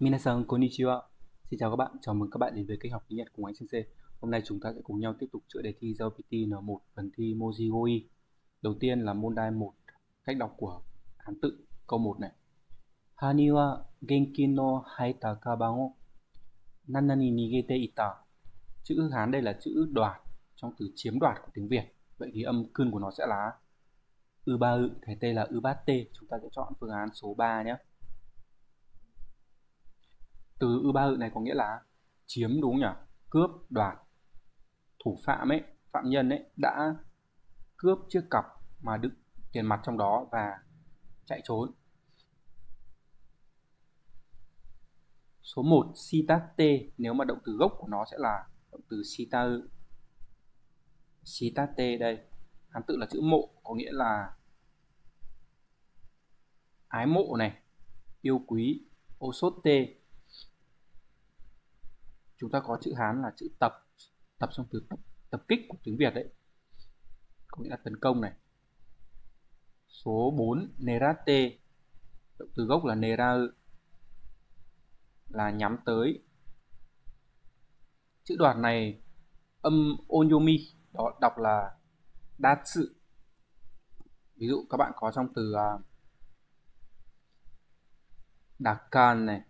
Minasan konnichiwa. Xin chào các bạn, chào mừng các bạn đến với kênh học tiếng Nhật cùng Ánh sensei. Hôm nay chúng ta sẽ cùng nhau tiếp tục chữa đề thi JLPT N1 phần thi Mojigoi. Đầu tiên là môn đai 1, cách đọc của hán tự. Câu 1 này. Hani wa genkin no haita kaban wo nanani nigete ita. Chữ Hán đây là chữ đoạt trong từ chiếm đoạt của tiếng Việt. Vậy thì âm cương của nó sẽ là Uba-u, thế T là Uba-te. Chúng ta sẽ chọn phương án số 3 nhé. Từ Uba-u này có nghĩa là chiếm, đúng nhỉ? Cướp, đoạt. Thủ phạm ấy, phạm nhân ấy đã cướp chiếc cặp mà đựng tiền mặt trong đó và chạy trốn. Số 1, Shita-te. Nếu mà động từ gốc của nó sẽ là động từ Shita-u. Shita-te đây, hán tự là chữ mộ, có nghĩa là ái mộ này, yêu quý. Osote, chúng ta có chữ Hán là chữ tập, tập trong từ tập kích của tiếng Việt đấy, có nghĩa là tấn công này. Số 4, nerate, động từ gốc là nerau, là nhắm tới. Chữ đoạt này âm onyomi, đó đọc là đa sự. Ví dụ các bạn có trong từ Dakan này.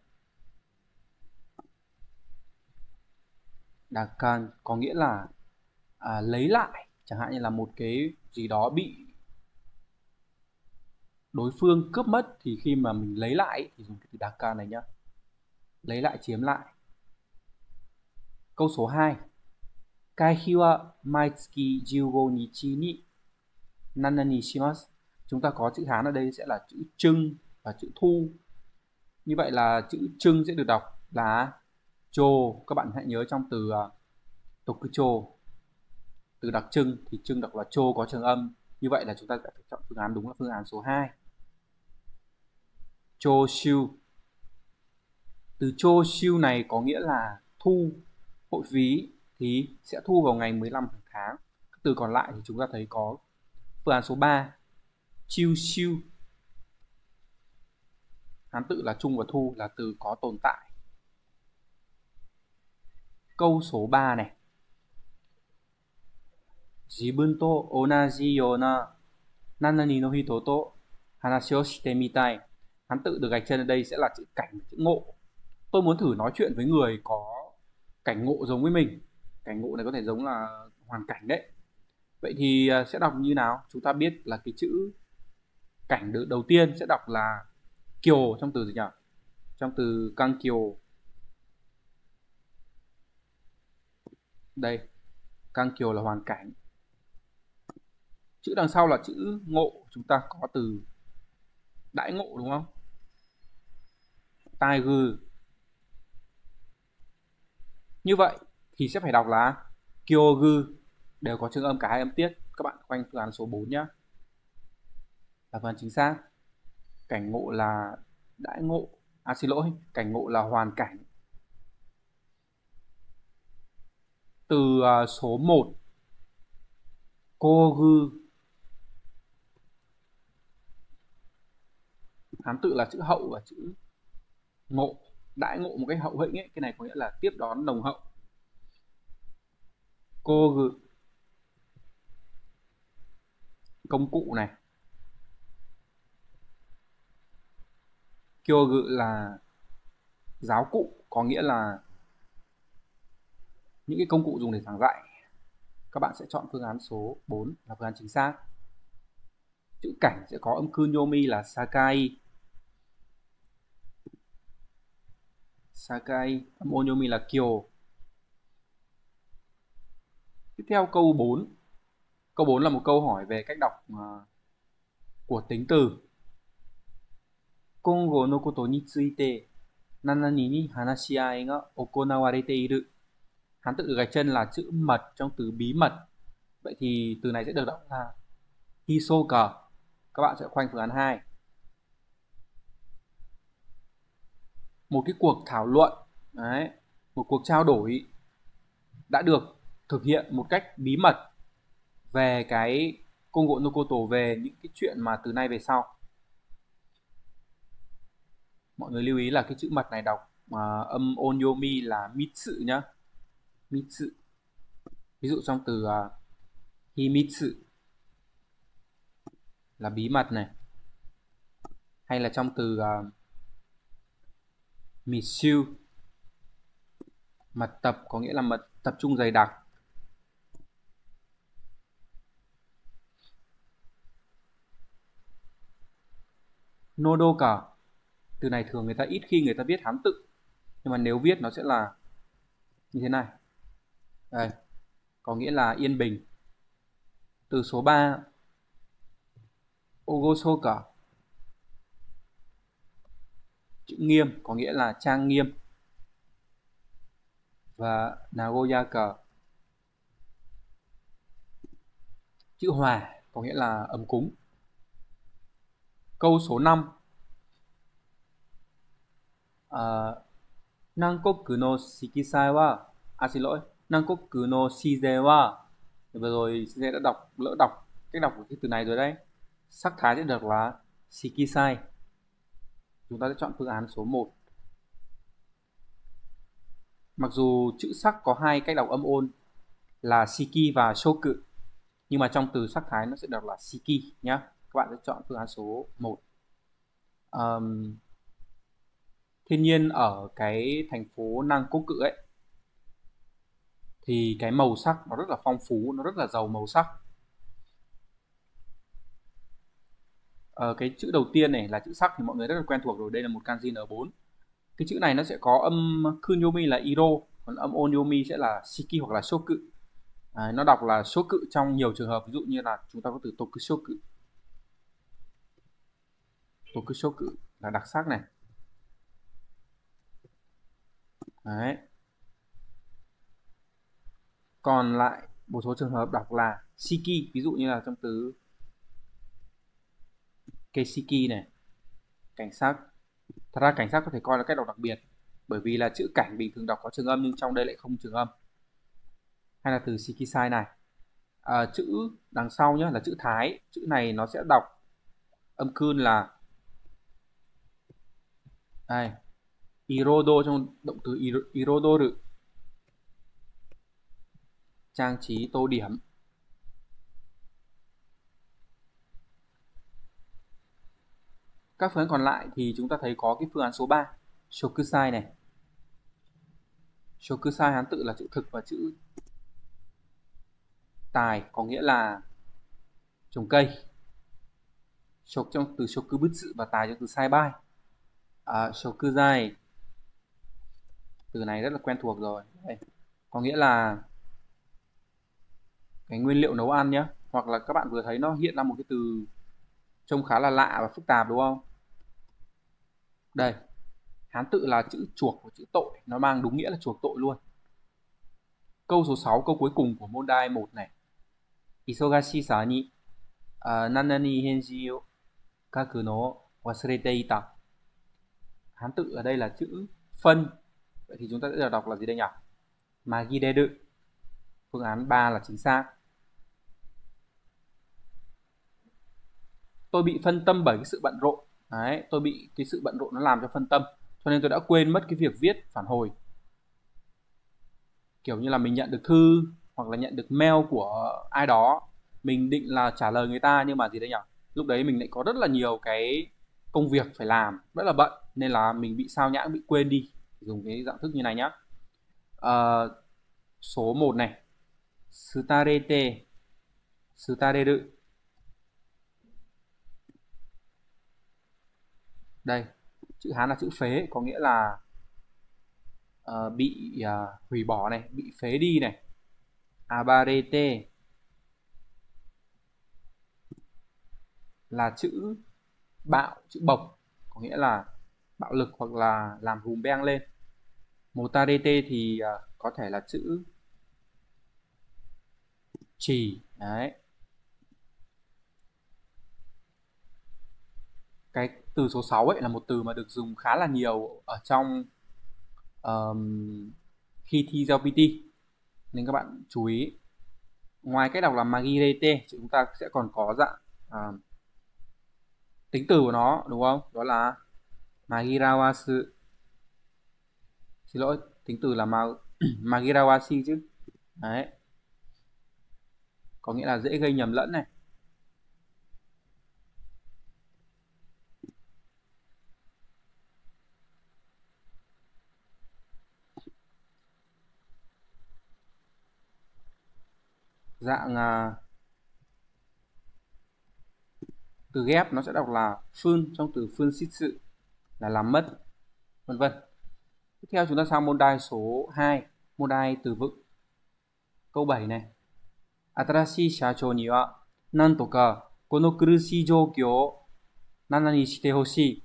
Dakan có nghĩa là lấy lại. Chẳng hạn như là một cái gì đó bị đối phương cướp mất, thì khi mà mình lấy lại thì dùng cái từ Dakan này nhá. Lấy lại, chiếm lại. Câu số 2, Kaihi wa maitsuki 15 nichi ni nana ni shimasu. Chúng ta có chữ Hán ở đây sẽ là chữ trưng và chữ thu. Như vậy là chữ trưng sẽ được đọc là chô. Các bạn hãy nhớ trong từ tokucho, từ đặc trưng thì trưng đọc là chô, có trường âm. Như vậy là chúng ta sẽ phải chọn phương án đúng là phương án số 2. Chô siêu. Từ chô siêu này có nghĩa là thu, hội phí thì sẽ thu vào ngày 15 hàng tháng. Các từ còn lại thì chúng ta thấy có phương án số 3, chiêu siêu. Hán tự là chung và thu là từ có tồn tại. Câu số 3 này. Jibun to onaji yona nanani no hito to hanashi o shite mitai. Hán tự được gạch chân ở đây sẽ là chữ cảnh, chữ ngộ. Tôi muốn thử nói chuyện với người có cảnh ngộ giống với mình. Cảnh ngộ này có thể giống là hoàn cảnh đấy. Vậy thì sẽ đọc như nào? Chúng ta biết là cái chữ cảnh đầu tiên sẽ đọc là kiều trong từ gì nhỉ? Trong từ căng kiều. Đây, căng kiều là hoàn cảnh. Chữ đằng sau là chữ ngộ. Chúng ta có từ đãi ngộ đúng không? Tiger. Như vậy thì sẽ phải đọc là kyogu, đều có trường âm cả hai âm tiết. Các bạn khoanh phương án số 4 nhé, là phương án chính xác. Cảnh ngộ là đãi ngộ, cảnh ngộ là hoàn cảnh. Từ số 1, kogu, hán tự là chữ hậu và chữ ngộ. Đãi ngộ một cách hậu hĩnh ấy, cái này có nghĩa là tiếp đón nồng hậu. Kogu, công cụ này. Kyogu là giáo cụ, có nghĩa là những cái công cụ dùng để giảng dạy. Các bạn sẽ chọn phương án số 4 là phương án chính xác. Chữ cảnh sẽ có âm kunyomi là sakai. Sakai, âm onyomi là kyo. Tiếp theo câu 4. Câu 4 là một câu hỏi về cách đọc của tính từ. Kongo no koto ni tsuite nanani ni hanashiai ga okonawarete iru. Hán tự gạch chân là chữ mật trong từ bí mật. Vậy thì từ này sẽ được đọc là hisoka. Các bạn sẽ khoanh phương án 2. Một cái cuộc thảo luận, đấy, một cuộc trao đổi đã được thực hiện một cách bí mật về cái Kongo no koto, về những cái chuyện mà từ nay về sau. Mọi người lưu ý là cái chữ mật này đọc âm onyomi là mitsu nhá. Mitsu. Ví dụ trong từ himitsu là bí mật này. Hay là trong từ mitsu, mật tập có nghĩa là mật tập trung dày đặc. Nodoka, từ này thường người ta ít khi người ta viết hán tự, nhưng mà nếu viết nó sẽ là như thế này. Đây, có nghĩa là yên bình. Từ số 3 Ogosoka, chữ nghiêm có nghĩa là trang nghiêm. Và Nagoyaka, chữ hòa có nghĩa là ấm cúng. Câu số 5 Nankoku no shikisai wa, xin lỗi, Nankoku no shize wa. Vừa rồi Shize đã đọc, lỡ đọc cách đọc của cái từ này rồi đấy. Sắc thái sẽ được là shikisai. Chúng ta sẽ chọn phương án số 1. Mặc dù chữ sắc có hai cách đọc âm ôn là shiki và shoku, nhưng mà trong từ sắc thái nó sẽ đọc là shiki nhé. Các bạn sẽ chọn phương án số 1. Thiên nhiên ở cái thành phố Nankoku ấy thì cái màu sắc nó rất là phong phú, nó rất là giàu màu sắc. Cái chữ đầu tiên này là chữ sắc thì mọi người rất là quen thuộc rồi, đây là một kanji N4. Cái chữ này nó sẽ có âm kunyomi là iro, còn âm onyomi sẽ là shiki hoặc là shoku. Nó đọc là shoku trong nhiều trường hợp, ví dụ như là chúng ta có từ tokushoku. Tokushoku là đặc sắc này. Đấy. Còn lại một số trường hợp đọc là shiki, ví dụ như là trong từ keishiki này, cảnh sắc. Thật ra cảnh sát có thể coi là cách đọc đặc biệt, bởi vì là chữ cảnh bình thường đọc có trường âm nhưng trong đây lại không trường âm. Hay là từ shikisai này, chữ đằng sau nhé là chữ thái. Chữ này nó sẽ đọc âm kun là đây, irodo trong động từ irodoru, trang trí tô điểm. Các phương án còn lại thì chúng ta thấy có cái phương án số 3 shokusai này. Shokusai hán tự là chữ thực và chữ tài có nghĩa là trồng cây. Shok trong từ shokubutsu và tài trong từ saibai. Shokusai từ này rất là quen thuộc rồi. Đây, có nghĩa là cái nguyên liệu nấu ăn nhé, hoặc là các bạn vừa thấy nó hiện ra một cái từ trông khá là lạ và phức tạp đúng không? Đây, hán tự là chữ chuộc của chữ tội, nó mang đúng nghĩa là chuộc tội luôn. Câu số 6, câu cuối cùng của môn đai 1 này. Isogashisa ni nanani henji o kaku no wasurete ita. Hán tự ở đây là chữ phân. Vậy thì chúng ta sẽ đọc là gì đây nhỉ? Magideru. Phương án 3 là chính xác. Tôi bị phân tâm bởi cái sự bận rộn. Đấy, tôi bị cái sự bận rộn nó làm cho phân tâm, cho nên tôi đã quên mất cái việc viết phản hồi. Kiểu như là mình nhận được thư hoặc là nhận được mail của ai đó, mình định là trả lời người ta nhưng mà gì đấy nhỉ, lúc đấy mình lại có rất là nhiều cái công việc phải làm, rất là bận, nên là mình bị sao nhãng, bị quên đi. Dùng cái dạng thức như này nhá. Số 1 này, Sutarete Sutareru. Đây, chữ Hán là chữ phế, có nghĩa là bị hủy bỏ này, bị phế đi này. Abarete là chữ bạo, chữ bộc, có nghĩa là bạo lực hoặc là làm hùm beng lên. Motarete thì có thể là chữ chỉ. Đấy, cái từ số 6 ấy là một từ mà được dùng khá là nhiều ở trong khi thi JLPT, nên các bạn chú ý. Ngoài cách đọc là Magirete, chúng ta sẽ còn có dạng tính từ của nó đúng không? Đó là Magirawasu, Xin lỗi, tính từ là Magirawashi chứ. Đấy. Có nghĩa là dễ gây nhầm lẫn này. Dạng từ ghép nó sẽ đọc là phun, trong từ phun xít sự là làm mất, vân vân. Tiếp theo chúng ta sang môn đai số 2, môn đai từ vựng. Câu 7 này. Atarashii shachou ni wa nantoka kono kurushii joukyou wo nana ni shite hoshii.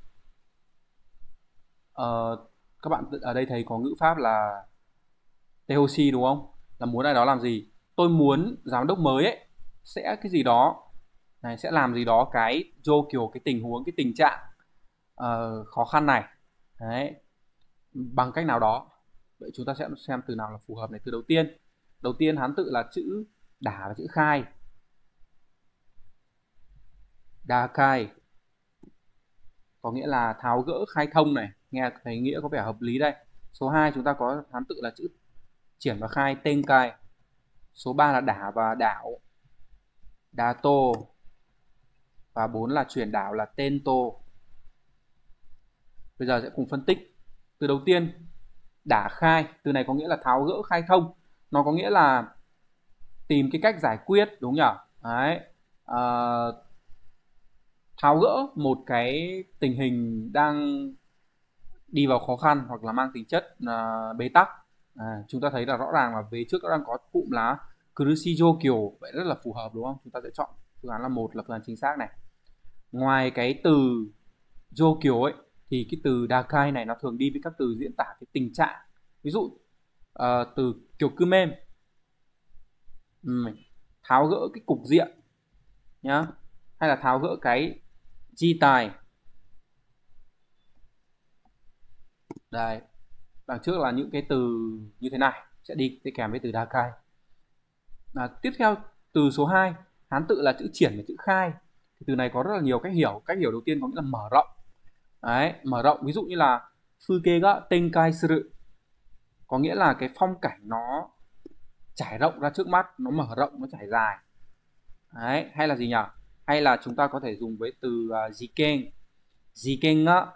Các bạn ở đây thấy có ngữ pháp là tehoshi đúng không? Là muốn ai đó làm gì? Tôi muốn giám đốc mới ấy sẽ cái gì đó này, sẽ làm gì đó cái vô kiểu cái tình huống, cái tình trạng khó khăn này. Đấy, bằng cách nào đó. Vậy chúng ta sẽ xem từ nào là phù hợp này. Từ đầu tiên Hán tự là chữ đả và chữ khai. Đà khai có nghĩa là tháo gỡ, khai thông này, nghe thấy nghĩa có vẻ hợp lý đây. Số 2 chúng ta có Hán tự là chữ triển và khai, tên khai. Số 3 là đả và đảo, đà tô. Và 4 là chuyển đảo là tên tô. Bây giờ sẽ cùng phân tích. Từ đầu tiên, đả khai. Từ này có nghĩa là tháo gỡ, khai thông. Nó có nghĩa là tìm cái cách giải quyết, đúng nhỉ? Đấy. Tháo gỡ một cái tình hình đang đi vào khó khăn hoặc là mang tính chất bế tắc. Chúng ta thấy là rõ ràng là về trước nó đang có cụm là Kurushijou kiểu, vậy rất là phù hợp đúng không? Chúng ta sẽ chọn phương án là 1 là phương án chính xác này. Ngoài cái từ Jou kiểu ấy thì cái từ Dakai này nó thường đi với các từ diễn tả cái tình trạng. Ví dụ từ kiểu Kyumen, tháo gỡ cái cục diện nhá, hay là tháo gỡ cái chi tài. Đây, đằng trước là những cái từ như thế này sẽ đi kèm với từ Dakai. Tiếp theo từ số 2, Hán tự là chữ triển và chữ khai. Thì từ này có rất là nhiều cách hiểu. Cách hiểu đầu tiên có nghĩa là mở rộng. Đấy, mở rộng, ví dụ như là fuke ga tenkai suru, có nghĩa là cái phong cảnh nó trải rộng ra trước mắt, nó mở rộng, nó trải dài. Đấy, hay là gì nhỉ? Hay là chúng ta có thể dùng với từ jiken. Jiken ga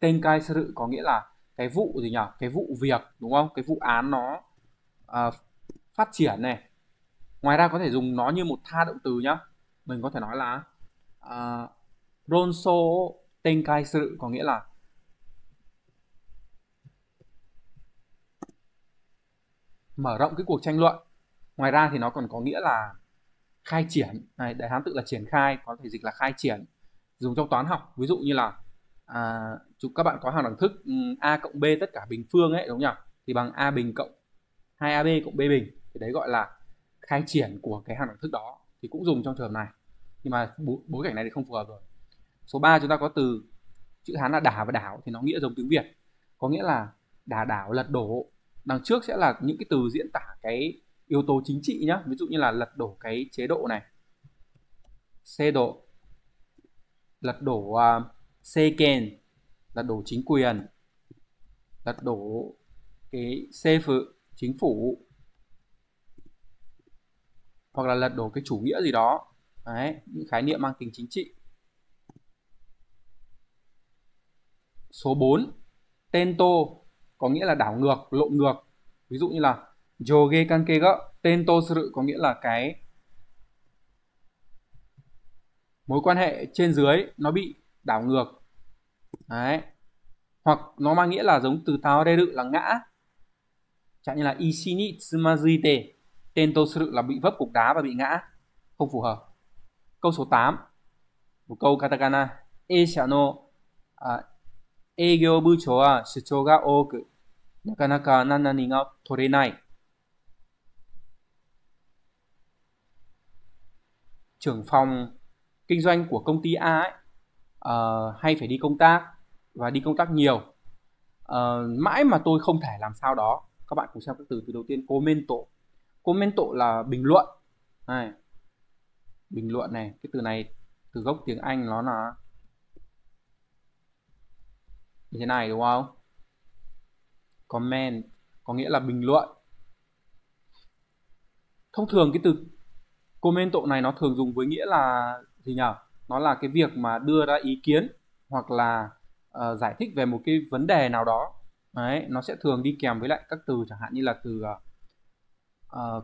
tenkai suru có nghĩa là cái vụ gì nhỉ? Cái vụ việc đúng không? Cái vụ án nó phát triển này. Ngoài ra có thể dùng nó như một tha động từ nhá. Mình có thể nói là ronso tenkai suru có nghĩa là mở rộng cái cuộc tranh luận. Ngoài ra thì nó còn có nghĩa là khai triển. Này, đại Hán tự là triển khai, có thể dịch là khai triển. Dùng trong toán học, ví dụ như là các bạn có hàng đẳng thức a cộng b tất cả bình phương ấy, đúng không nhỉ? Thì bằng a bình cộng 2ab cộng b bình, thì đấy gọi là khai triển của cái hàng đẳng thức đó, thì cũng dùng trong trường này. Nhưng mà bối cảnh này thì không phù hợp rồi. Số 3 chúng ta có từ chữ Hán là đả và đảo, thì nó nghĩa giống tiếng Việt, có nghĩa là đả đảo, lật đổ. Đằng trước sẽ là những cái từ diễn tả cái yếu tố chính trị nhá, ví dụ như là lật đổ cái chế độ này, xê độ, lật đổ seiken, lật đổ chính quyền, lật đổ cái seifu, chính phủ, hoặc là lật đổ cái chủ nghĩa gì đó. Đấy, những khái niệm mang tính chính trị. Số 4, tento có nghĩa là đảo ngược, lộn ngược. Ví dụ như là joge kanke ga tento suru có nghĩa là cái mối quan hệ trên dưới nó bị đảo ngược. Đấy. Hoặc nó mang nghĩa là giống từ taoreru là ngã. Chẳng như là ishi ni tsumazite tento suru là bị vấp cục đá và bị ngã, không phù hợp. Câu số 8, một câu katakana, eisha no eigyo buchou wa shuchou ga ooku nakanaka nanani ga torenai. Trưởng phòng kinh doanh của công ty A ấy, hay phải đi công tác và đi công tác nhiều, mãi mà tôi không thể làm sao đó. Các bạn cùng xem các từ. Từ đầu tiên, commento. Commento là bình luận này. Bình luận này, cái từ này từ gốc tiếng Anh nó là như thế này đúng không? comment có nghĩa là bình luận. Thông thường cái từ comment tội này nó thường dùng với nghĩa là gì nhỉ? Nó là cái việc mà đưa ra ý kiến hoặc là giải thích về một cái vấn đề nào đó. Đấy, nó sẽ thường đi kèm với lại các từ chẳng hạn như là từ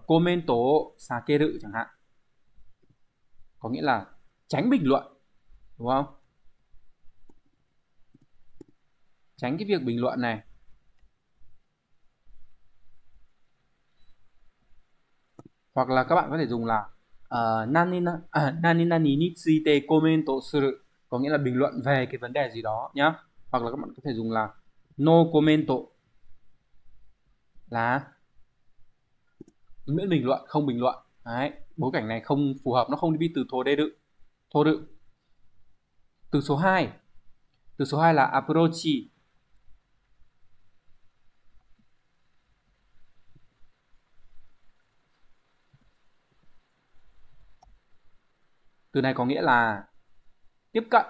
commento sakeru chẳng hạn, có nghĩa là tránh bình luận, đúng không? Tránh cái việc bình luận này. Hoặc là các bạn có thể dùng là nani nani ni tsuite commento suru, có nghĩa là bình luận về cái vấn đề gì đó nhá. Hoặc là các bạn có thể dùng là no commento, là miễn bình luận, không bình luận. Đấy, bối cảnh này không phù hợp, nó không đi từ thô đự. Từ số 2. Từ số 2 là approach. Từ này có nghĩa là tiếp cận.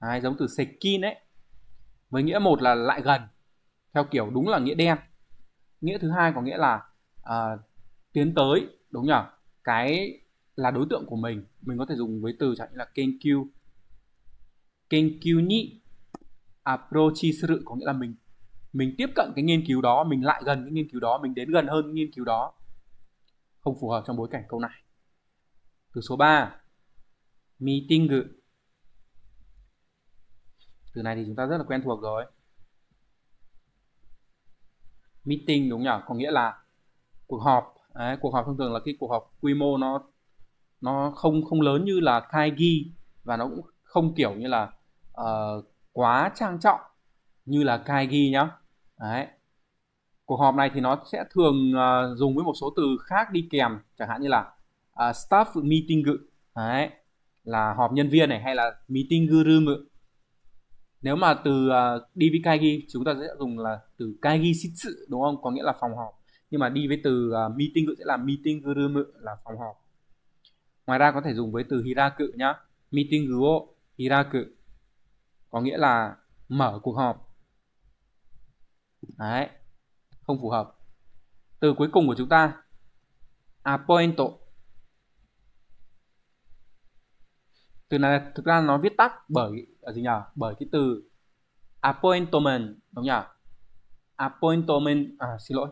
Đấy, giống từ sekin ấy. Với nghĩa một là lại gần, theo kiểu đúng là nghĩa đen. Nghĩa thứ hai có nghĩa là tiến tới, đúng nhỉ? Cái là đối tượng của mình có thể dùng với từ chẳng như là kenkyu ni approach suru, có nghĩa là mình tiếp cận cái nghiên cứu đó, mình lại gần cái nghiên cứu đó, mình đến gần hơn cái nghiên cứu đó. Không phù hợp trong bối cảnh câu này. Từ số 3, meeting. Từ này thì chúng ta rất là quen thuộc rồi. Meeting, đúng nhỉ? Có nghĩa là cuộc họp. Đấy, cuộc họp thông thường là cái cuộc họp quy mô nó không lớn như là kaigi, và nó cũng không kiểu như là quá trang trọng như là kaigi nhá. Đấy. Cuộc họp này thì nó sẽ thường dùng với một số từ khác đi kèm, chẳng hạn như là staff meeting, đấy, là họp nhân viên này, hay là meeting room. Nếu mà từ đi với kaigi chúng ta sẽ dùng là từ kaigi shitsu, đúng không? Có nghĩa là phòng họp. Nhưng mà đi với từ meeting sẽ là meeting room, là phòng họp. Ngoài ra có thể dùng với từ hiraku nhá. Meeting wo hiraku, có nghĩa là mở cuộc họp. Đấy, không phù hợp. Từ cuối cùng của chúng ta, appointo. Từ này thực ra nó viết tắt bởi gì nhỉ? Bởi cái từ appointment, đúng nhỉ? Appointment, xin lỗi.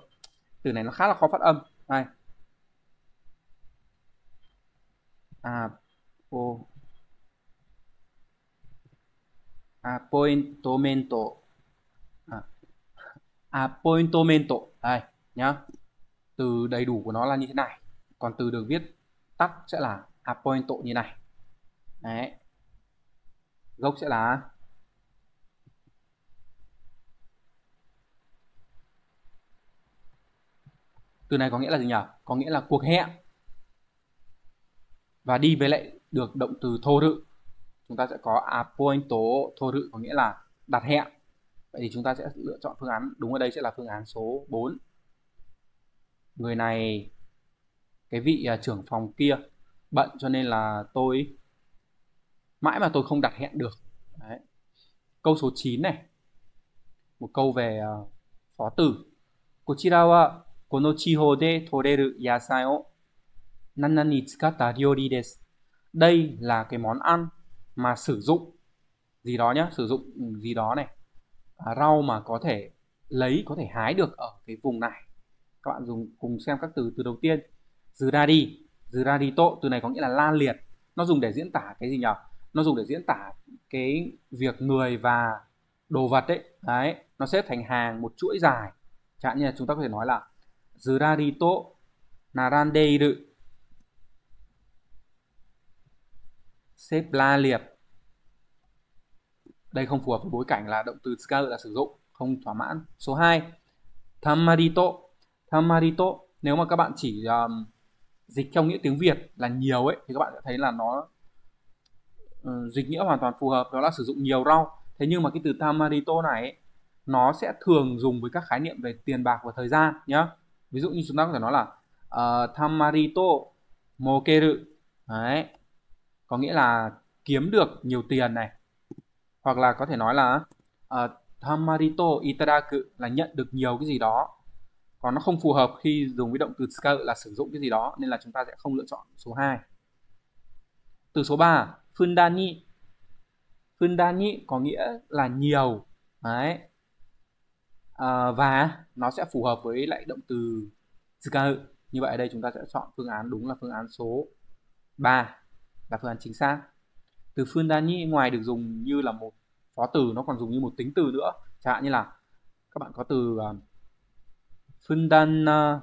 Từ này nó khá là khó phát âm. Đây. Appointmento. Appointmento. Đây nhá. Từ đầy đủ của nó là như thế này. Còn từ được viết tắt sẽ là appointo như này. Đấy. Gốc sẽ là từ này có nghĩa là gì nhỉ? Có nghĩa là cuộc hẹn. Và đi với lại được động từ thoru, chúng ta sẽ có appointo thoru, có nghĩa là đặt hẹn. Vậy thì chúng ta sẽ lựa chọn phương án đúng ở đây sẽ là phương án số 4. Người này, cái vị trưởng phòng kia bận cho nên là tôi mãi mà tôi không đặt hẹn được. Đấy. Câu số 9 này. Một câu về phó từ. Kochira wa この地方で取れる野菜を何に使った料理です. Đây là cái món ăn mà sử dụng gì đó nhá, sử dụng gì đó này. Rau mà có thể lấy, có thể hái được ở cái vùng này. Các bạn dùng cùng xem các từ. Từ đầu tiên, zurari to, từ này có nghĩa là la liệt. Nó dùng để diễn tả cái gì nhỉ? Nó dùng để diễn tả cái việc người và đồ vật ấy. Đấy, nó xếp thành hàng một chuỗi dài. Chẳng hạn như là chúng ta có thể nói là zurari to narandeiru, xếp la liệt. Đây không phù hợp với bối cảnh là động từ tsukaru là sử dụng, không thỏa mãn. Số 2, tamarito. Nếu mà các bạn chỉ dịch theo nghĩa tiếng Việt là nhiều ấy thì các bạn sẽ thấy là nó dịch nghĩa hoàn toàn phù hợp, đó là sử dụng nhiều rau. Thế nhưng mà cái từ tamarito này ấy, nó sẽ thường dùng với các khái niệm về tiền bạc và thời gian nhá. Ví dụ như chúng ta có thể nói là tamarito mokeru, đấy, có nghĩa là kiếm được nhiều tiền này. Hoặc là có thể nói là Tamarito itadaku là nhận được nhiều cái gì đó. Còn nó không phù hợp khi dùng với động từ tsukaru là sử dụng cái gì đó, nên là chúng ta sẽ không lựa chọn số 2. Từ số 3, fundani. Fundani có nghĩa là nhiều. Đấy. Và nó sẽ phù hợp với lại động từ tsukaru. Như vậy ở đây chúng ta sẽ chọn phương án đúng là phương án số 3 là phương án chính xác. Từ fundani ngoài được dùng như là một phó từ, nó còn dùng như một tính từ nữa. Chẳng hạn như là các bạn có từ fundana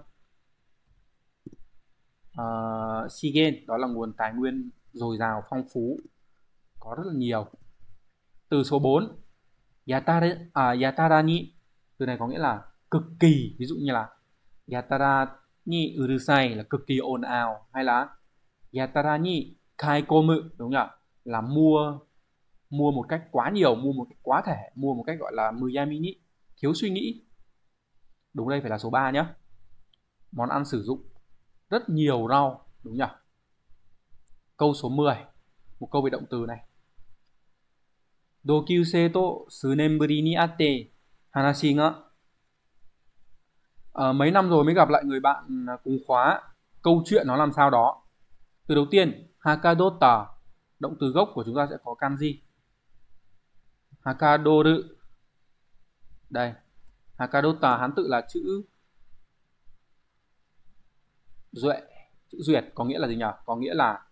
shigen, đó là nguồn tài nguyên dồi dào phong phú, có rất là nhiều. Từ số 4, yatarani, từ này có nghĩa là cực kỳ, ví dụ như là yatarani urusai là cực kỳ ồn ào, hay là yatarani kaikomu, đúng không ạ, là mua một cách quá nhiều, mua một cách quá thể, mua một cách gọi là muyamini, thiếu suy nghĩ. Đúng đây phải là số 3 nhé. Món ăn sử dụng rất nhiều rau, đúng nhỉ? Câu số 10, một câu về động từ này. Dokyusei to sunenburi ni atte hanashi ga. Mấy năm rồi mới gặp lại người bạn cùng khóa, câu chuyện nó làm sao đó. Từ đầu tiên, hakadota, động từ gốc của chúng ta sẽ có kanji. Hakadoru. Đây. Hakadota hán tự là chữ duệ, chữ duyệt, có nghĩa là gì nhỉ? Có nghĩa là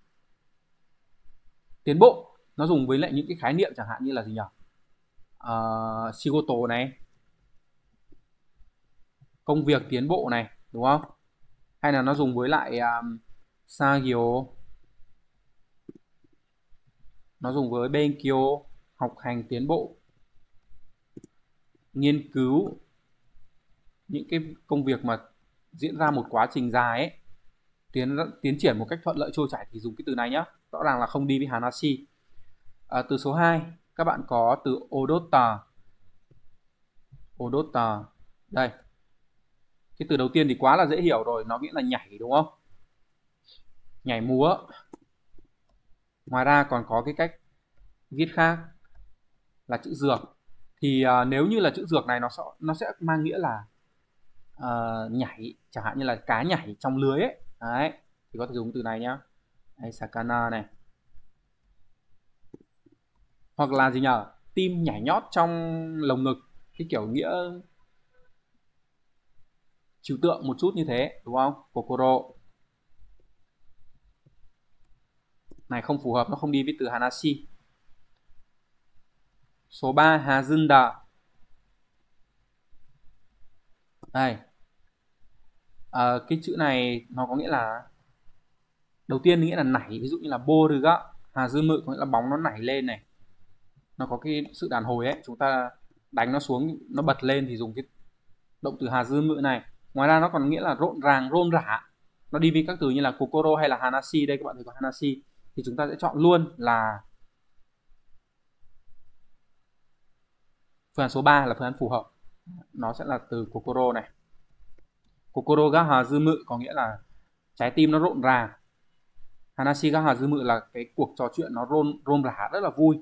tiến bộ. Nó dùng với lại những cái khái niệm chẳng hạn như là gì nhỉ? Shigoto này, công việc tiến bộ này, đúng không? Hay là nó dùng với lại sagyo, nó dùng với benkyo, học hành tiến bộ, nghiên cứu, những cái công việc mà diễn ra một quá trình dài ấy, tiến triển một cách thuận lợi trôi chảy thì dùng cái từ này nhé. Rõ ràng là không đi với hanashi. Từ số 2, các bạn có từ odota. Odota. Đây. Cái từ đầu tiên thì quá là dễ hiểu rồi, nó nghĩa là nhảy, đúng không? Nhảy múa. Ngoài ra còn có cái cách viết khác là chữ dược. Thì nếu như là chữ dược này nó sẽ mang nghĩa là nhảy, chẳng hạn như là cá nhảy trong lưới ấy. Đấy, thì có thể dùng từ này nhá. Đây, sakana này. Hoặc là gì nhở? Tim nhảy nhót trong lồng ngực, cái kiểu nghĩa trừu tượng một chút như thế, đúng không? Kokoro. Này không phù hợp, nó không đi với từ hanashi. Số 3, hazunda. Đây. Cái chữ này nó có nghĩa là, đầu tiên nghĩa là nảy, ví dụ như là boruga hazumu có nghĩa là bóng nó nảy lên này. Nó có cái sự đàn hồi ấy, chúng ta đánh nó xuống, nó bật lên thì dùng cái động từ hazumu này. Ngoài ra nó còn nghĩa là rộn ràng, rôm rả. Nó đi với các từ như là kokoro hay là hanashi, đây các bạn thấy có hanashi thì chúng ta sẽ chọn luôn là phương án số 3 là phương án phù hợp. Nó sẽ là từ kokoro này. Kokoro ga hazumu có nghĩa là trái tim nó rộn ràng. Hanashi ga hazumu là cái cuộc trò chuyện nó rôm rả rất là vui.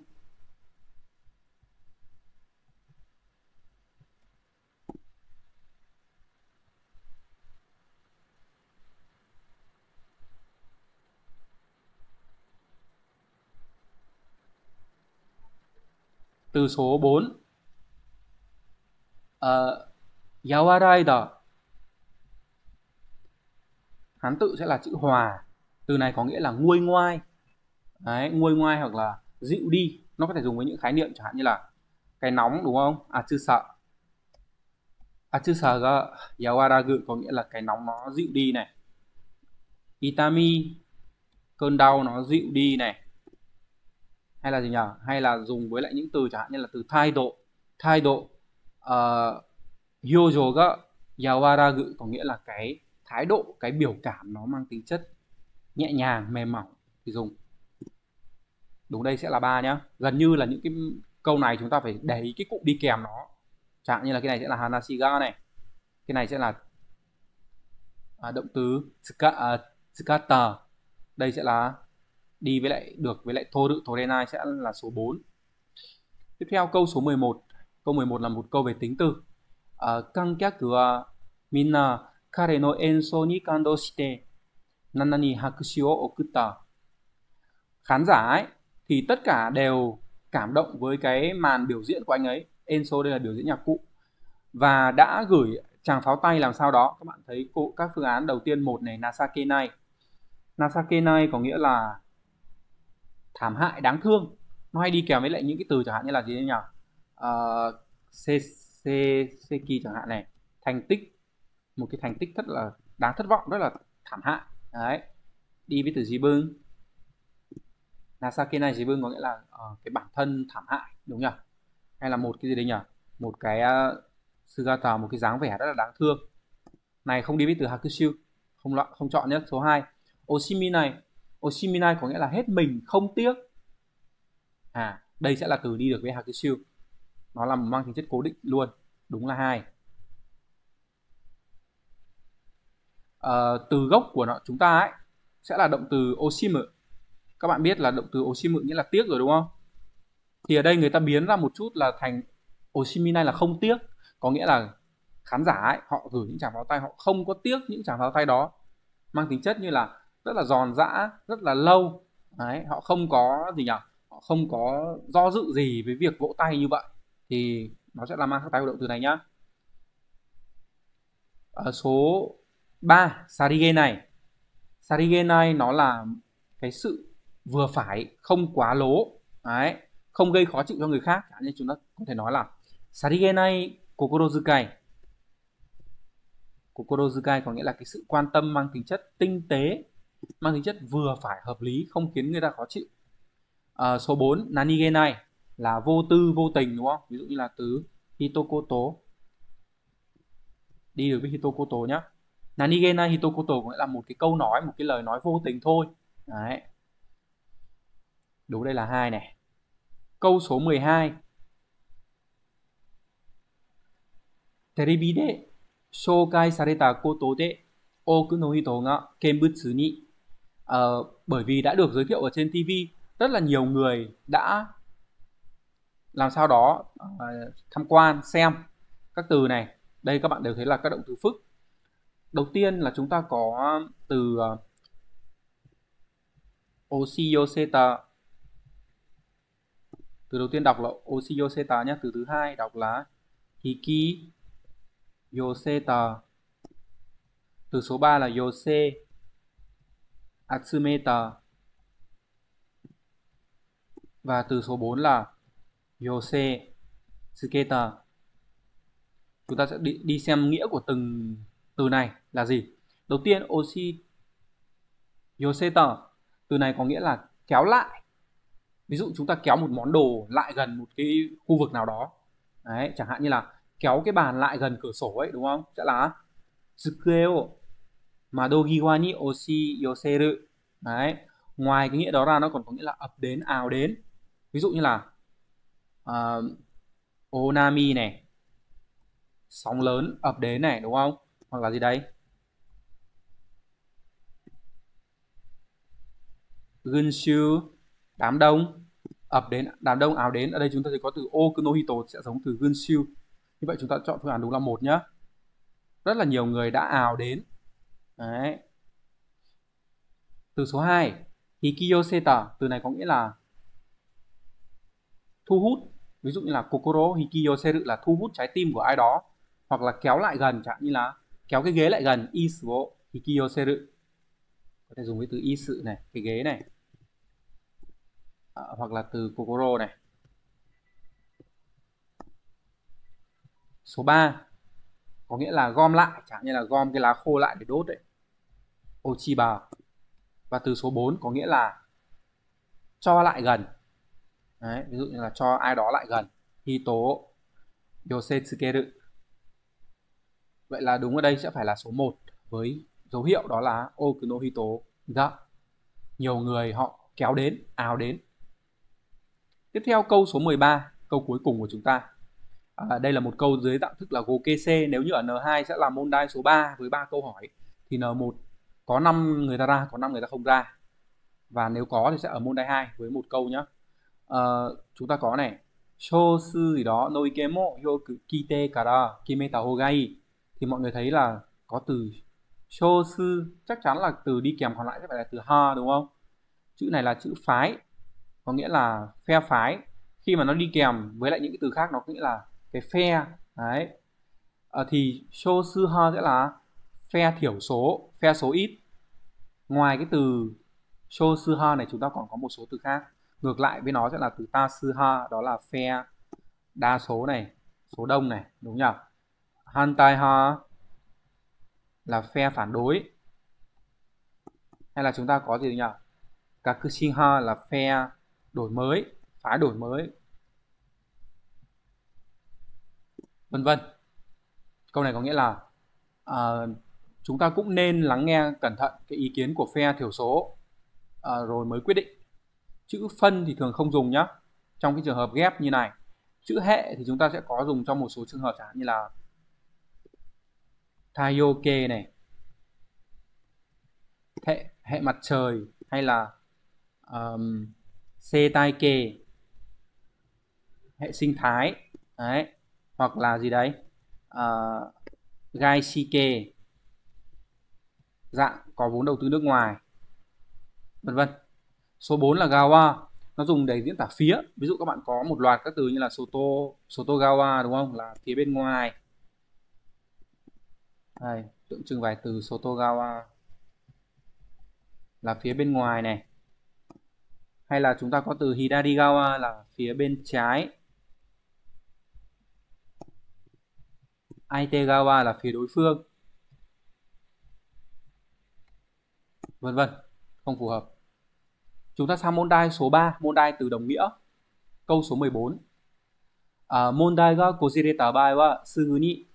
Từ số 4, yawaraida, hán tự sẽ là chữ hòa. Từ này có nghĩa là nguôi ngoai. Đấy, nguôi ngoai hoặc là dịu đi. Nó có thể dùng với những khái niệm chẳng hạn như là cái nóng, đúng không? Atsusa. Atsusa ga yawaragu có nghĩa là cái nóng nó dịu đi này. Itami, cơn đau nó dịu đi này. Hay là gì nhỉ? Hay là dùng với lại những từ chẳng hạn như là từ thái độ. Thái độ hyojo ga yawaragu có nghĩa là cái thái độ, cái biểu cảm nó mang tính chất nhẹ nhàng, mềm mỏng thì dùng. Đúng đây sẽ là 3 nhá. Gần như là những cái câu này chúng ta phải để ý cái cụm đi kèm nó. Chẳng hạn như là cái này sẽ là hanashiga này. Cái này sẽ là động từ tsukata. Đây sẽ là đi với lại được với lại toru, torenai sẽ là số 4. Tiếp theo câu số 11, Câu 11 là một câu về tính từ. Kankyaku wa minna kare no ensō ni kandō shite nana ni hakushi wo okutta. Khán giả ấy thì tất cả đều cảm động với cái màn biểu diễn của anh ấy. Ensō đây là biểu diễn nhạc cụ. Và đã gửi tràng pháo tay làm sao đó. Các bạn thấy các phương án đầu tiên, một này, nasakenai. Nasakenai có nghĩa là thảm hại, đáng thương. Nó hay đi kèm với lại những cái từ chẳng hạn như là gì nhỉ? Seki chẳng hạn này. Thành tích. Một cái thành tích rất là đáng thất vọng, rất là thảm hại. Đấy. Đi với từ jibun. Nasakenai jibun có nghĩa là cái bản thân thảm hại, đúng nhỉ? Hay là một cái gì đấy nhỉ? Một cái sugata, một cái dáng vẻ rất là đáng thương. Này không đi với từ hakushu, không chọn nhé. Số 2. Oshiminai. Oshiminai có nghĩa là hết mình, không tiếc. Đây sẽ là từ đi được với hakushu. Nó là mang tính chất cố định luôn. Đúng là 2. Từ gốc của nó chúng ta ấy sẽ là động từ oshimu. Các bạn biết là động từ oshimu nghĩa là tiếc rồi đúng không? Thì ở đây người ta biến ra một chút là thành oshiminai là không tiếc. Có nghĩa là khán giả ấy, họ gửi những tràng pháo tay, họ không có tiếc những tràng pháo tay đó. Mang tính chất như là rất là giòn giã, rất là lâu. Đấy, họ không có gì nhỉ? Họ không có do dự gì với việc vỗ tay như vậy. Thì nó sẽ là mang pháo tay của động từ này nhá. Số 3, sarigenai. Sarigenai nó là cái sự vừa phải, không quá lố. Đấy, không gây khó chịu cho người khác. Nên chúng ta có thể nói là sarigenai kokorozukai. Kokorozukai có nghĩa là cái sự quan tâm mang tính chất tinh tế, mang tính chất vừa phải, hợp lý, không khiến người ta khó chịu. Số 4, nanigenai là vô tư, vô tình, đúng không? Ví dụ như là từ hitokoto. Đi được với hitokoto nhá. Nanigenai hitokoto có nghĩa là một cái câu nói, một cái lời nói vô tình thôi. Đấy. Đúng, đây là 2 này. Câu số 12. Terebi de shoukai sareta koto de oku no hito ga kenbutsu ni. Bởi vì đã được giới thiệu ở trên TV, rất là nhiều người đã làm sao đó tham quan, xem các từ này. Đây các bạn đều thấy là các động từ phức. Đầu tiên là chúng ta có từ oshiyoseta. Từ đầu tiên đọc là oshiyoseta nhé. Từ thứ hai đọc là hiki yoseta. Từ số 3 là yose atsumeta. Và từ số 4 là yose tsuketa. Chúng ta sẽ đi xem nghĩa của từng từ này là gì. Đầu tiên oshi yoseta. Từ này có nghĩa là kéo lại. Ví dụ chúng ta kéo một món đồ lại gần một cái khu vực nào đó. Đấy, chẳng hạn như là kéo cái bàn lại gần cửa sổ ấy, đúng không? Sẽ là tsukue o mado giwa ni oshi yoseru. Đấy, ngoài cái nghĩa đó ra nó còn có nghĩa là ập đến, ào đến. Ví dụ như là onami này, sóng lớn ập đến này, đúng không? Hoặc là gì đấy, gunshu, đám đông, ập đến, đám đông ào đến. Ở đây chúng ta sẽ có từ okunohito sẽ giống từ gunshu. Như vậy chúng ta chọn phương án đúng là 1 nhé. Rất là nhiều người đã ào đến. Đấy. Từ số 2, hikiyoseta. Từ này có nghĩa là thu hút. Ví dụ như là kokoro hikiyoseru là thu hút trái tim của ai đó. Hoặc là kéo lại gần, chẳng như là kéo cái ghế lại gần, isu wo hikiyoseru. Có thể dùng với từ isu này, cái ghế này. Hoặc là từ kokoro này. Số 3 có nghĩa là gom lại, chẳng như là gom cái lá khô lại để đốt đấy, ochiba. Và từ số 4 có nghĩa là cho lại gần. Đấy, ví dụ như là cho ai đó lại gần, hito yosetsukeru. Vậy là đúng ở đây sẽ phải là số 1 với dấu hiệu đó là okunohito ga. Nhiều người họ kéo đến, ào đến. Tiếp theo câu số 13, câu cuối cùng của chúng ta. Đây là một câu dưới dạng thức là gokese. Nếu như ở N2 sẽ là môn đai số 3 với 3 câu hỏi. Thì N1 có 5 người ta ra, có 5 người ta không ra. Và nếu có thì sẽ ở môn đai 2 với 1 câu nhé. Chúng ta có này Shou sư gì đó, no ike mo yoku kite kara kimeta hogai. Thì mọi người thấy là có từ shou sư, chắc chắn là từ đi kèm còn lại sẽ phải là từ ha, đúng không? Chữ này là chữ phái, có nghĩa là phe phái. Khi mà nó đi kèm với lại những cái từ khác, nó có nghĩa là cái phe. Đấy. Thì shou sư ha sẽ là phe thiểu số, phe số ít. Ngoài cái từ shou sư ha này, chúng ta còn có một số từ khác. Ngược lại với nó sẽ là từ ta sư ha, đó là phe đa số này, số đông này, đúng nhỉ? Han tai ha là phe phản đối. Hay là chúng ta có gì nhỉ? Kakushin ha là phe đổi mới, phái đổi mới, vân vân. Câu này có nghĩa là chúng ta cũng nên lắng nghe cẩn thận cái ý kiến của phe thiểu số rồi mới quyết định. Chữ phân thì thường không dùng nhá, trong cái trường hợp ghép như này. Chữ hệ thì chúng ta sẽ có dùng trong một số trường hợp, chẳng hạn như là Taioke này, hệ mặt trời, hay là Setaike, hệ sinh thái. Đấy. Hoặc là gì đấy, Gaishike, dạng có vốn đầu tư nước ngoài, vân vân. Số 4 là gawa, nó dùng để diễn tả phía. Ví dụ các bạn có một loạt các từ như là soto gawa, đúng không? Là phía bên ngoài. Đây, tượng trưng vài từ soto gawa là phía bên ngoài này. Hay là chúng ta có từ hidari gawa là phía bên trái. Aite gawa là phía đối phương. Vân vân, không phù hợp. Chúng ta sang môn đai số 3, môn đai từ đồng nghĩa. Câu số 14. Môn đai ga kojireta bai wa sugu ni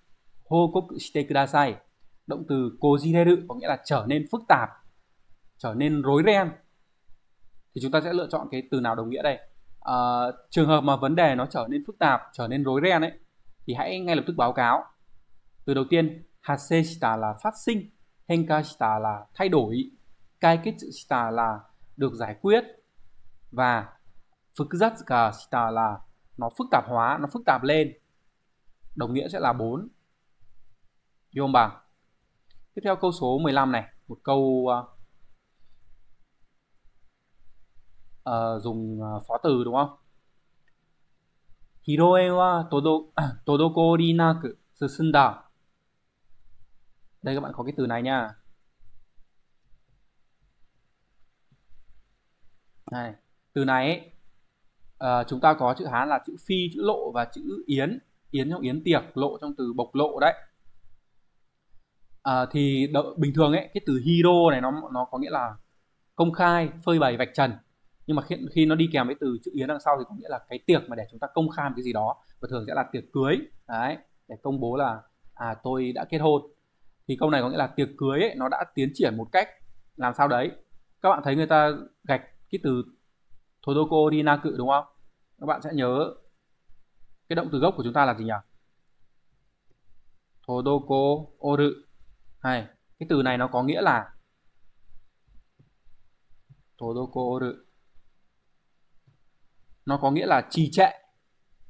houkoku shite kudasai. Động từ kojireru có nghĩa là trở nên phức tạp, trở nên rối ren. Thì chúng ta sẽ lựa chọn cái từ nào đồng nghĩa đây? Trường hợp mà vấn đề nó trở nên phức tạp, trở nên rối ren ấy, thì hãy ngay lập tức báo cáo. Từ đầu tiên, hassei shita là phát sinh, henka shita là thay đổi, kaiketsu shita là được giải quyết, và Fukuzatsuka shita là nó phức tạp hóa, nó phức tạp lên. Đồng nghĩa sẽ là 4. Yom bằng. Tiếp theo câu số 15 này, một câu dùng phó từ, đúng không? Hiroe wa todokori naku susunda. Đây các bạn có cái từ này nha. Này, từ này ấy, chúng ta có chữ Hán là chữ phi, chữ lộ và chữ yến. Yến trong yến tiệc, lộ trong từ bộc lộ đấy. Thì bình thường ấy, cái từ hiro này nó có nghĩa là công khai, phơi bày, vạch trần. Nhưng mà khi nó đi kèm với từ chữ yến đằng sau thì có nghĩa là cái tiệc mà để chúng ta công khai cái gì đó, và thường sẽ là tiệc cưới. Đấy, để công bố là tôi đã kết hôn. Thì câu này có nghĩa là tiệc cưới ấy, nó đã tiến triển một cách làm sao đấy. Các bạn thấy người ta gạch cái từ Todoko Rinaku, đúng không? Các bạn sẽ nhớ cái động từ gốc của chúng ta là gì nhỉ? Todoko Oru. Hay cái từ này nó có nghĩa là Todoko Oru, nó có nghĩa là trì trệ,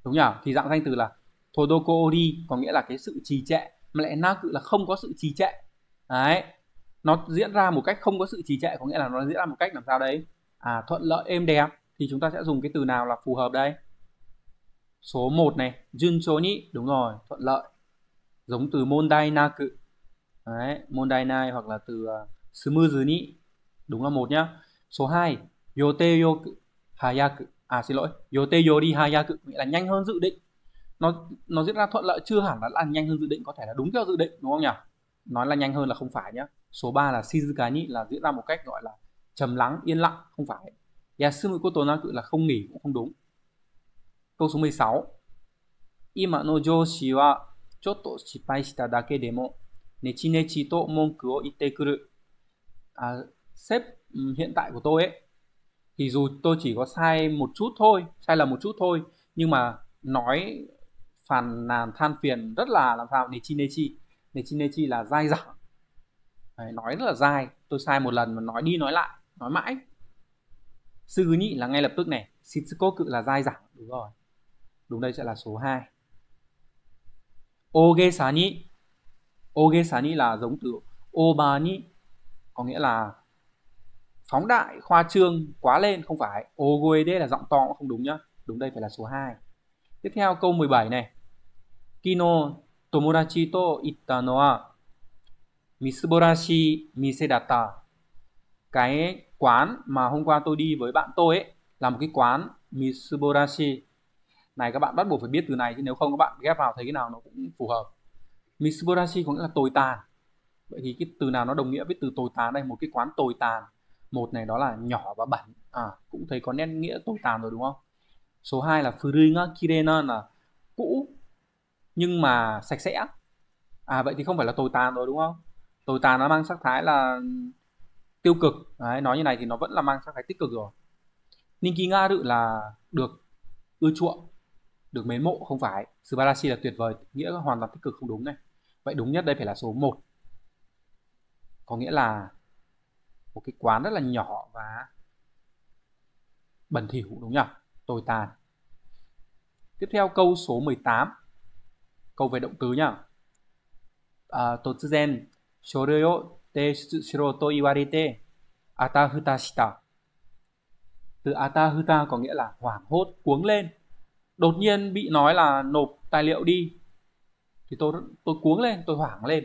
đúng nhỉ? Thì dạng danh từ là Todoko Ori có nghĩa là cái sự trì trệ, mà lại Naku là không có sự trì trệ. Đấy, nó diễn ra một cách không có sự trì trệ, có nghĩa là nó diễn ra một cách làm sao đấy, thuận lợi, êm đẹp. Thì chúng ta sẽ dùng cái từ nào là phù hợp đây? Số 1 này, juncho ni, đúng rồi, thuận lợi, giống từ mondai naku. Đấy, mondai nai, hoặc là từ smooth ni, đúng là 1 nhá. Số 2, yote yoku hayaku, yote yori hayaku, nghĩa là nhanh hơn dự định. Nó diễn ra thuận lợi chưa hẳn là nhanh hơn dự định, có thể là đúng theo dự định, đúng không nhỉ? Nói là nhanh hơn là không phải nhá. Số 3 là shizuka ni, là diễn ra một cách gọi là trầm lắng, yên lặng, không phải. Yasumu koto naku là không nghỉ, cũng không đúng. Câu số 16. Ima no joshi wa chotto shippai shita dake demo nechi nechi to monku wo itte kuru. Sếp hiện tại của tôi ấy, thì dù tôi chỉ có sai một chút thôi, sai là một chút thôi, nhưng mà nói phàn nàn than phiền rất là làm sao? Nechi nechi. Nechi nechi là dai dẳng. Đấy, nói rất là dai, tôi sai một lần mà nói đi nói lại, nói mãi. Sư nhị là ngay lập tức này, shitsukoku là dai dẳng, đúng rồi. Đúng đây sẽ là số 2. Ogesani. Ogesani là giống từ obani, có nghĩa là phóng đại, khoa trương, quá lên, không phải. Ogoede là giọng to cũng không đúng nhá. Đúng đây phải là số 2. Tiếp theo câu 17 này. Kino tomodachi to itta no wa misuborashi mise datta. Cái quán mà hôm qua tôi đi với bạn tôi ấy là một cái quán misuborashi. Này các bạn bắt buộc phải biết từ này, chứ nếu không các bạn ghép vào thấy cái nào nó cũng phù hợp. Misuborashi có nghĩa là tồi tàn. Vậy thì cái từ nào nó đồng nghĩa với từ tồi tàn đây? Một cái quán tồi tàn. Một này đó là nhỏ và bẩn, cũng thấy có nét nghĩa tồi tàn rồi đúng không? Số 2 là Furuga Kirena là cũ nhưng mà sạch sẽ. Vậy thì không phải là tồi tàn rồi đúng không? Tồi tàn nó mang sắc thái là tiêu cực. Đấy, nói như này thì nó vẫn là mang sắc thái tích cực rồi. Ninki Nga Ru là được ưa chuộng, được mến mộ, không phải. Subarashi là tuyệt vời, nghĩa là hoàn toàn tích cực, không đúng này. Vậy đúng nhất đây phải là số 1. Có nghĩa là một cái quán rất là nhỏ và bẩn thỉu, đúng nhỉ? Tồi tàn. Tiếp theo câu số 18. Câu về động từ nhá. Totsuzen shorei o teishutsu shiro to iwarete atahuta shita. Từ atahuta có nghĩa là hoảng hốt, cuống lên. Đột nhiên bị nói là nộp tài liệu đi thì tôi cuống lên, tôi hoảng lên.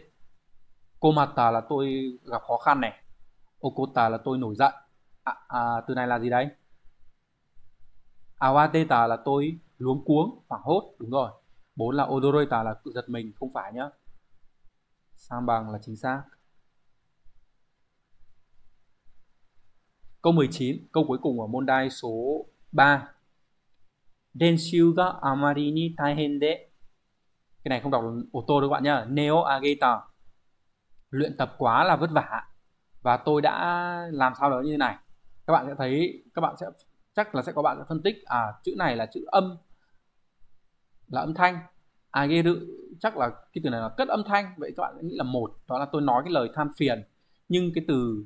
Komata là tôi gặp khó khăn này. Okota là tôi nổi giận. Từ này là gì đấy? Awateta là tôi luống cuống, hoảng hốt, đúng rồi. 4 là odoroita là tự giật mình, không phải nhá. Sang bằng là chính xác. Câu 19, câu cuối cùng ở môn đai số 3. Denshu ga amari ni taihen de. Cái này không đọc ô tô đâu các bạn nhá. Neo ageta. Luyện tập quá là vất vả và tôi đã làm sao đó như thế này. Các bạn sẽ thấy, các bạn sẽ chắc là sẽ có bạn sẽ phân tích chữ này là chữ âm, là âm thanh. Ageru chắc là cái từ này là cất âm thanh. Vậy các bạn nghĩ là một, đó là tôi nói cái lời than phiền. Nhưng cái từ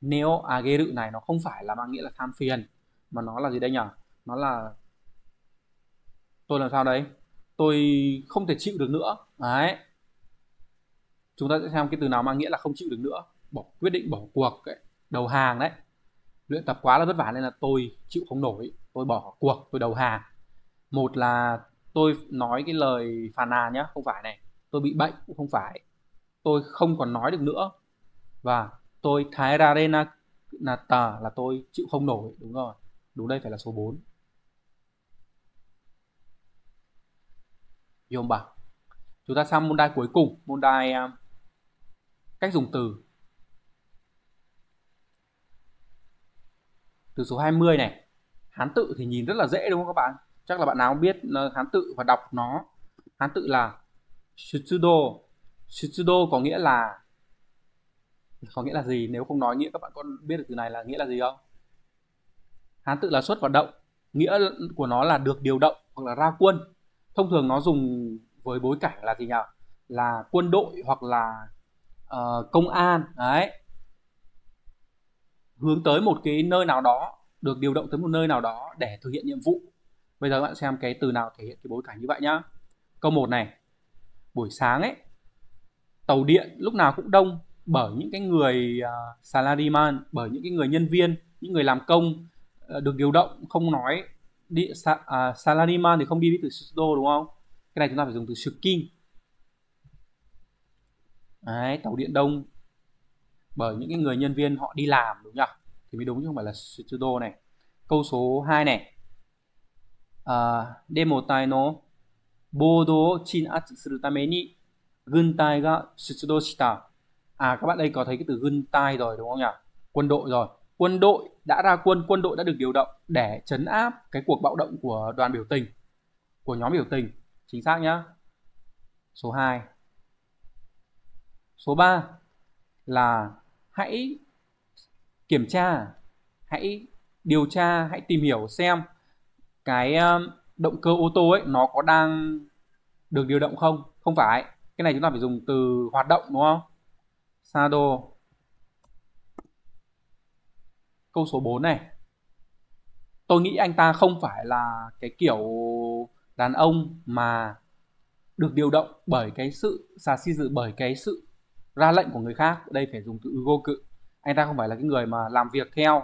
neo ageru này nó không phải là mang nghĩa là than phiền, mà nó là gì đây nhỉ? Nó là tôi làm sao đấy, tôi không thể chịu được nữa. Đấy, chúng ta sẽ xem cái từ nào mang nghĩa là không chịu được nữa, bỏ quyết định bỏ cuộc ấy, đầu hàng đấy. Luyện tập quá là vất vả nên là tôi chịu không nổi, tôi bỏ cuộc, tôi đầu hàng. Một là tôi nói cái lời phàn nàn nhá, không phải này. Tôi bị bệnh cũng không phải. Tôi không còn nói được nữa. Và tôi thái ra đây là tôi chịu không nổi, đúng rồi. Đúng đây phải là số 4. Yomba. Chúng ta sang môn đai cuối cùng, môn đai cách dùng từ. Từ số 20 này. Hán tự thì nhìn rất là dễ đúng không các bạn? Chắc là bạn nào cũng biết hán tự và đọc nó. Hán tự là Shutsudo. Shutsudo có nghĩa là gì? Nếu không nói nghĩa các bạn có biết được từ này là nghĩa là gì không? Hán tự là xuất và động. Nghĩa của nó là được điều động hoặc là ra quân. Thông thường nó dùng với bối cảnh là gì nhỉ? Là quân đội hoặc là công an. Đấy, hướng tới một cái nơi nào đó, được điều động tới một nơi nào đó để thực hiện nhiệm vụ. Bây giờ các bạn xem cái từ nào thể hiện cái bối cảnh như vậy nhá. Câu 1 này. Buổi sáng ấy, tàu điện lúc nào cũng đông bởi những cái người salaryman, bởi những cái người nhân viên, những người làm công được điều động, không nói đi salaryman thì không đi với từ shudo đúng không? Cái này chúng ta phải dùng từ shukin. Đấy, tàu điện đông bởi những cái người nhân viên họ đi làm đúng nhỉ? Thì mới đúng chứ không phải là shudo này. Câu số 2 này. Demotai no bodo chinatsu suru tame ni guntai ga shudo shita. Các bạn đây có thấy cái từ guntai rồi đúng không nhỉ? Quân đội rồi. Quân đội đã ra quân, quân đội đã được điều động để trấn áp cái cuộc bạo động của đoàn biểu tình, của nhóm biểu tình. Chính xác nhá. Số 2. Số 3 là hãy kiểm tra, hãy điều tra, hãy tìm hiểu xem cái động cơ ô tô ấy nó có đang được điều động không? Không phải. Cái này chúng ta phải dùng từ hoạt động đúng không? Sado. Câu số 4 này. Tôi nghĩ anh ta không phải là cái kiểu đàn ông mà được điều động bởi cái sự xà si dự, bởi cái sự ra lệnh của người khác, đây phải dùng từ go cự, anh ta không phải là cái người mà làm việc theo,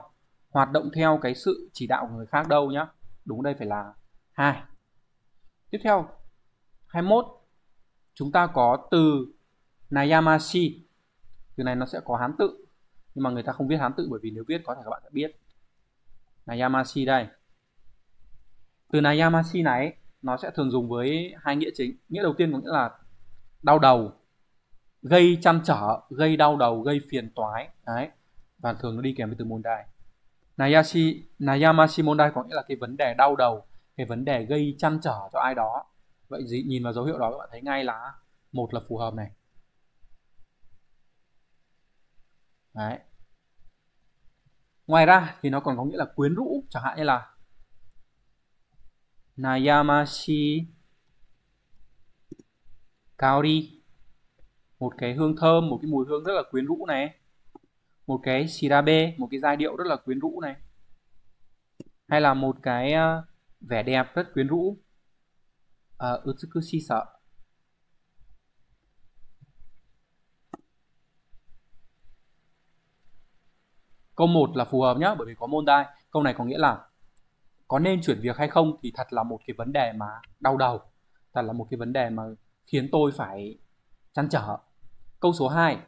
hoạt động theo cái sự chỉ đạo của người khác đâu nhá. Đúng, đây phải là 2. Tiếp theo 21, chúng ta có từ Nayamashi. Từ này nó sẽ có hán tự, nhưng mà người ta không viết hán tự, bởi vì nếu viết có thể các bạn sẽ biết. Nayamashi đây. Từ Nayamashi này nó sẽ thường dùng với hai nghĩa chính. Nghĩa đầu tiên có nghĩa là đau đầu, gây chăn trở, gây đau đầu, gây phiền toái. Đấy. Và thường nó đi kèm với từ Mondai. Nayamashi Mondai có nghĩa là cái vấn đề đau đầu, cái vấn đề gây chăn trở cho ai đó. Vậy nhìn vào dấu hiệu đó các bạn thấy ngay là một là phù hợp này. Đấy. Ngoài ra thì nó còn có nghĩa là quyến rũ, chẳng hạn như là Nayamashi Kaori, một cái hương thơm, một cái mùi hương rất là quyến rũ này, một cái shirabe, một cái giai điệu rất là quyến rũ này, hay là một cái vẻ đẹp rất quyến rũ, utsukushi sợ. Câu 1 là phù hợp nhé, bởi vì có Mondai. Câu này có nghĩa là có nên chuyển việc hay không thì thật là một cái vấn đề mà đau đầu, thật là một cái vấn đề mà khiến tôi phải chăn trở. Câu số 2,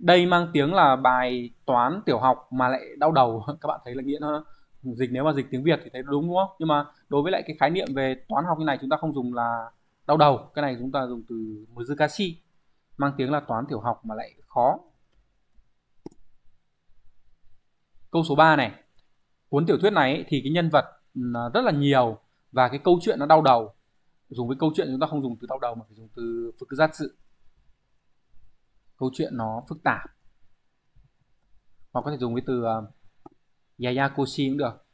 đây mang tiếng là bài toán tiểu học mà lại đau đầu. Các bạn thấy là nghĩa nó dịch, nếu mà dịch tiếng Việt thì thấy đúng không? Nhưng mà đối với lại cái khái niệm về toán học như này chúng ta không dùng là đau đầu, cái này chúng ta dùng từ muzukashi, mang tiếng là toán tiểu học mà lại khó. Câu số 3 này, cuốn tiểu thuyết này thì cái nhân vật rất là nhiều và cái câu chuyện nó đau đầu. Dùng với câu chuyện chúng ta không dùng từ đau đầu mà phải dùng từ fukuzatsu, câu chuyện nó phức tạp, hoặc có thể dùng với từ yayakoshi cũng được.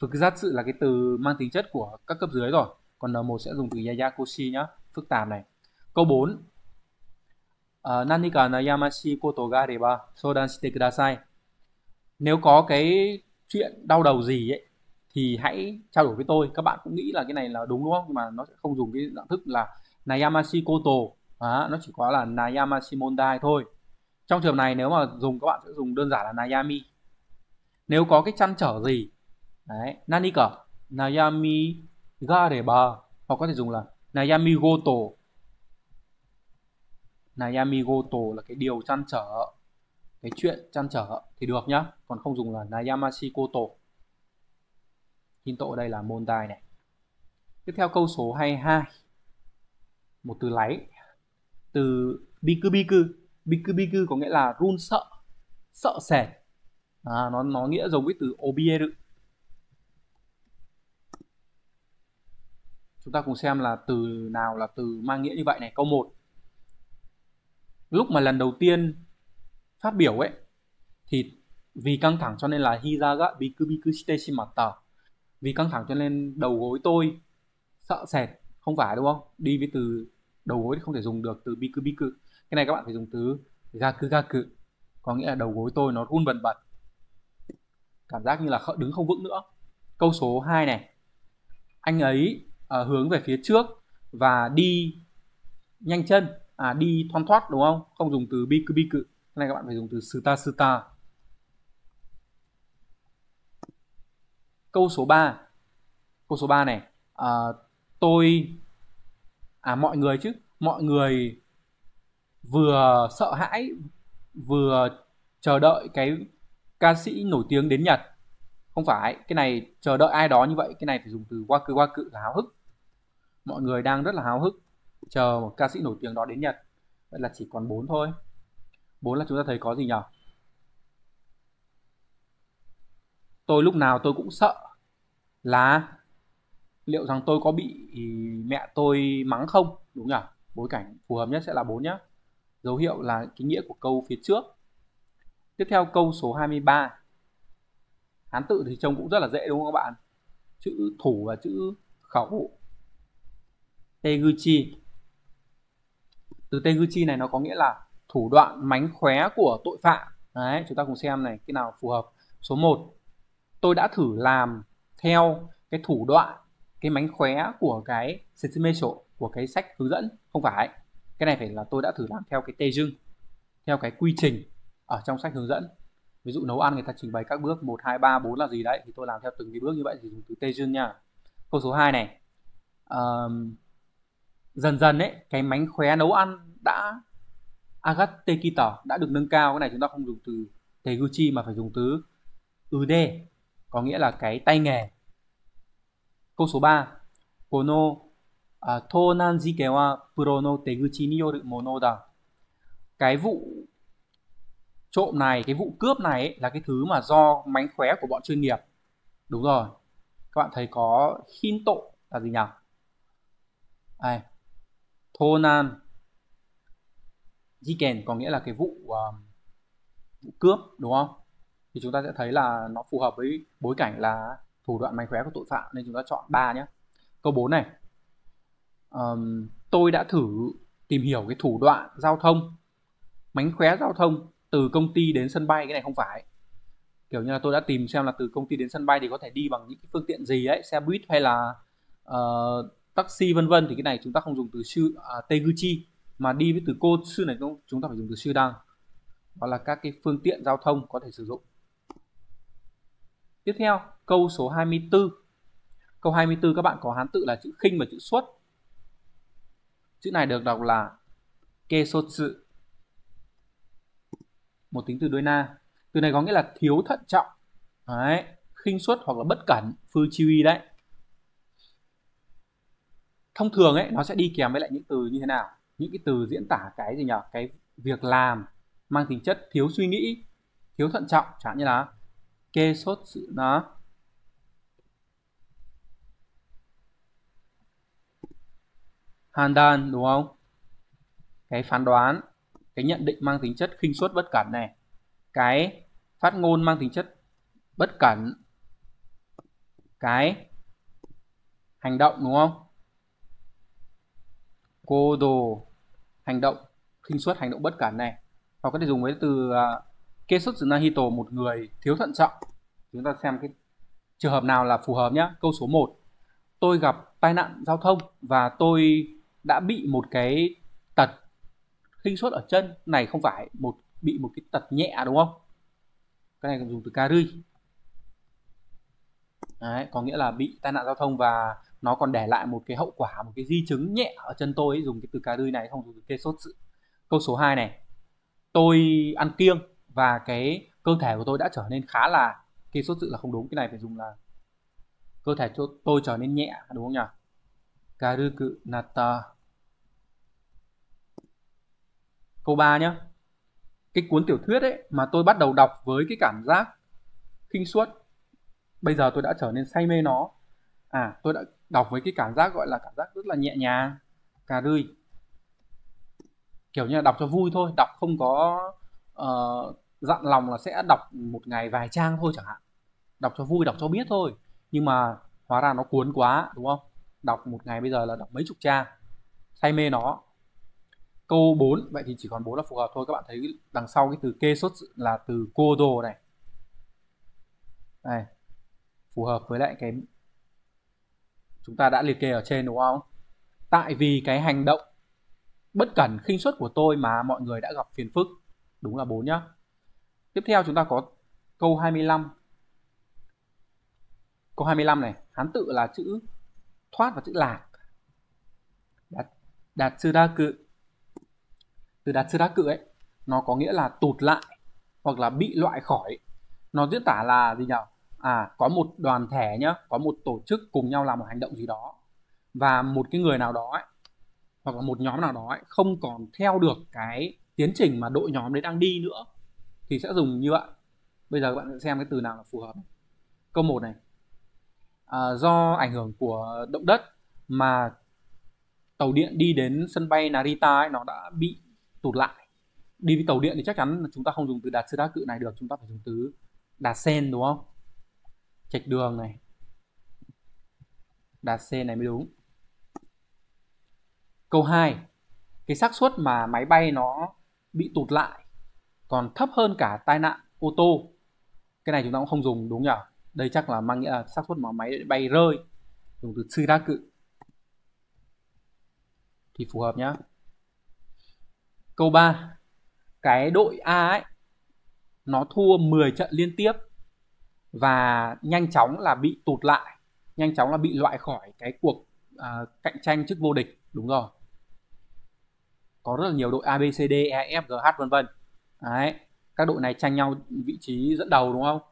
Fukuzatsu là cái từ mang tính chất của các cấp dưới rồi, còn N1 sẽ dùng từ yayakoshi nhá, phức tạp này. Câu 4, nanika nayamashi koto ga areba soudan shite kudasai, nếu có cái chuyện đau đầu gì ấy thì hãy trao đổi với tôi. Các bạn cũng nghĩ là cái này là đúng không? Nhưng mà nó sẽ không dùng cái dạng thức là Nayamashi Koto. Nó chỉ có là Nayamashi Mondai thôi. Trong trường này nếu mà dùng các bạn sẽ dùng đơn giản là Nayami. Nếu có cái trăn trở gì. Đấy, Nanika Nayami Gareba, hoặc có thể dùng là Nayami Goto. Nayami Goto là cái điều trăn trở, cái chuyện trăn trở thì được nhá, còn không dùng là Nayamashi Koto. Hinto ở đây là Mondai này. Tiếp theo câu số 22, một từ láy, từ Biku. Biku có nghĩa là run sợ, sợ sệt. Nó nghĩa giống với từ Obieru. Chúng ta cùng xem là từ nào là từ mang nghĩa như vậy này. Câu 1, lúc mà lần đầu tiên phát biểu ấy thì vì căng thẳng cho nên là hizaga biku shite shimatta, vì căng thẳng cho nên đầu gối tôi sợ sệt, không phải đúng không? Đi với từ đầu gối thì không thể dùng được từ biku, cái này các bạn phải dùng từ gaku, có nghĩa là đầu gối tôi nó run bần bật, cảm giác như là đứng không vững nữa. Câu số 2 này, anh ấy hướng về phía trước và đi nhanh chân, đi thoăn thoắt đúng không? Không dùng từ biku. Cái này các bạn phải dùng từ suta. Câu số 3. Câu số 3 này, mọi người vừa sợ hãi vừa chờ đợi cái ca sĩ nổi tiếng đến Nhật. Không phải, cái này chờ đợi ai đó như vậy, cái này phải dùng từ waku là háo hức. Mọi người đang rất là háo hức chờ một ca sĩ nổi tiếng đó đến Nhật. Vậy là chỉ còn 4 thôi. 4 là chúng ta thấy có gì nhỉ? Tôi lúc nào tôi cũng sợ là liệu rằng tôi có bị mẹ tôi mắng không? Đúng nhỉ? Bối cảnh phù hợp nhất sẽ là 4 nhé. Dấu hiệu là cái nghĩa của câu phía trước. Tiếp theo câu số 23. Hán tự thì trông cũng rất là dễ đúng không các bạn? Chữ thủ và chữ khẩu. Teguchi. Từ Teguchi này nó có nghĩa là thủ đoạn mánh khóe của tội phạm. Đấy, chúng ta cùng xem này, cái nào phù hợp. Số 1, tôi đã thử làm theo cái thủ đoạn, cái mánh khóe của cái sensei của cái sách hướng dẫn. Không phải, cái này phải là tôi đã thử làm theo cái teijun, theo cái quy trình ở trong sách hướng dẫn. Ví dụ nấu ăn người ta trình bày các bước 1, 2, 3, 4 là gì đấy, thì tôi làm theo từng cái bước như vậy thì dùng từ teijun nha. Câu số 2 này, dần dần ấy, cái mánh khóe nấu ăn đã agatekito, đã được nâng cao. Cái này chúng ta không dùng từ teiguchi mà phải dùng từ ude, có nghĩa là cái tay nghề. Câu số 3, kono tonanjike wa pro no teiguchi ni yoru mono da. Cái vụ trộm này, cái vụ cướp này ấy, là cái thứ mà do mánh khóe của bọn chuyên nghiệp. Đúng rồi, các bạn thấy có hinto là gì nhỉ? Đây, tonan jiken có nghĩa là cái vụ, vụ cướp, đúng không? Thì chúng ta sẽ thấy là nó phù hợp với bối cảnh là thủ đoạn mánh khóe của tội phạm, nên chúng ta chọn 3 nhé. Câu 4 này, tôi đã thử tìm hiểu cái thủ đoạn giao thông, mánh khóe giao thông từ công ty đến sân bay. Cái này không phải, kiểu như là tôi đã tìm xem là từ công ty đến sân bay thì có thể đi bằng những cái phương tiện gì ấy, xe buýt hay là taxi vân vân. Thì cái này chúng ta không dùng từ sư teiguchi mà đi với từ cô sư này, chúng ta phải dùng từ sư đăng, đó là các cái phương tiện giao thông có thể sử dụng. Tiếp theo câu số 24. Câu 24 các bạn có hán tự là chữ khinh và chữ suất. Chữ này được đọc là kesotsu, một tính từ đuôi na. Từ này có nghĩa là thiếu thận trọng đấy, khinh suất hoặc là bất cẩn, fuchiwi đấy. Thông thường ấy, nó sẽ đi kèm với lại những từ như thế nào? Những cái từ diễn tả cái gì nhỉ? Cái việc làm mang tính chất thiếu suy nghĩ, thiếu thận trọng, chẳng hạn như là kê sốt sự nó. Handan, đúng không? Cái phán đoán, cái nhận định mang tính chất khinh suất bất cẩn này, cái phát ngôn mang tính chất bất cẩn, cái hành động, đúng không? Cô đồ, hành động khinh suất, hành động bất cẩn này. Hoặc có thể dùng với từ kesotsu nahito, một người thiếu thận trọng. Chúng ta xem cái trường hợp nào là phù hợp nhé. Câu số 1, tôi gặp tai nạn giao thông và tôi đã bị một cái tật khinh suất ở chân. Này không phải, bị một cái tật nhẹ, đúng không? Cái này cũng dùng từ kari. Đấy, có nghĩa là bị tai nạn giao thông và nó còn để lại một cái hậu quả, một cái di chứng nhẹ ở chân tôi ấy, dùng cái từ karui này, không dùng từ kesotsu. Câu số 2 này, tôi ăn kiêng và cái cơ thể của tôi đã trở nên khá là, kesotsu là không đúng, cái này phải dùng là cơ thể tôi trở nên nhẹ, đúng không nhỉ? Karuku nata. Câu 3 nhé, cái cuốn tiểu thuyết ấy mà tôi bắt đầu đọc với cái cảm giác khinh suất, bây giờ tôi đã trở nên say mê nó. À, tôi đã đọc với cái cảm giác gọi là cảm giác rất là nhẹ nhàng, cà rươi, kiểu như là đọc cho vui thôi, đọc không có dặn lòng là sẽ đọc một ngày vài trang thôi chẳng hạn, đọc cho vui, đọc cho biết thôi, nhưng mà hóa ra nó cuốn quá, đúng không? Đọc một ngày bây giờ là đọc mấy chục trang, say mê nó. Câu 4, vậy thì chỉ còn 4 là phù hợp thôi. Các bạn thấy đằng sau cái từ kê sốt là từ cô đồ này, này phù hợp với lại cái chúng ta đã liệt kê ở trên, đúng không? Tại vì cái hành động bất cẩn khinh suất của tôi mà mọi người đã gặp phiền phức. Đúng là 4 nhá. Tiếp theo chúng ta có câu 25. Câu 25 này, hán tự là chữ thoát và chữ lạc. Datsudaku. Từ datsudaku ấy, nó có nghĩa là tụt lại hoặc là bị loại khỏi. Nó diễn tả là gì nhỉ? À, có một đoàn thể nhá, có một tổ chức cùng nhau làm một hành động gì đó, và một cái người nào đó ấy, hoặc là một nhóm nào đó ấy, không còn theo được cái tiến trình mà đội nhóm đấy đang đi nữa, thì sẽ dùng như vậy. Bây giờ các bạn xem cái từ nào là phù hợp. Câu 1 này, do ảnh hưởng của động đất mà tàu điện đi đến sân bay Narita ấy, nó đã bị tụt lại. Đi với tàu điện thì chắc chắn là chúng ta không dùng từ datsudaku này được, chúng ta phải dùng từ dasen, đúng không? Trạch đường này, đạt C này mới đúng. Câu 2, cái xác suất mà máy bay nó bị tụt lại còn thấp hơn cả tai nạn ô tô Cái này chúng ta cũng không dùng đúng nhỉ? Đây chắc là mang nghĩa là xác suất mà máy bay rơi, dùng từ tsudaku thì phù hợp nhá. Câu 3, cái đội A ấy nó thua 10 trận liên tiếp và nhanh chóng là bị tụt lại, nhanh chóng là bị loại khỏi cái cuộc cạnh tranh chức vô địch. Đúng rồi, có rất là nhiều đội A, B, C, D, E, F, G, H vân vân. Đấy, các đội này tranh nhau vị trí dẫn đầu đúng không?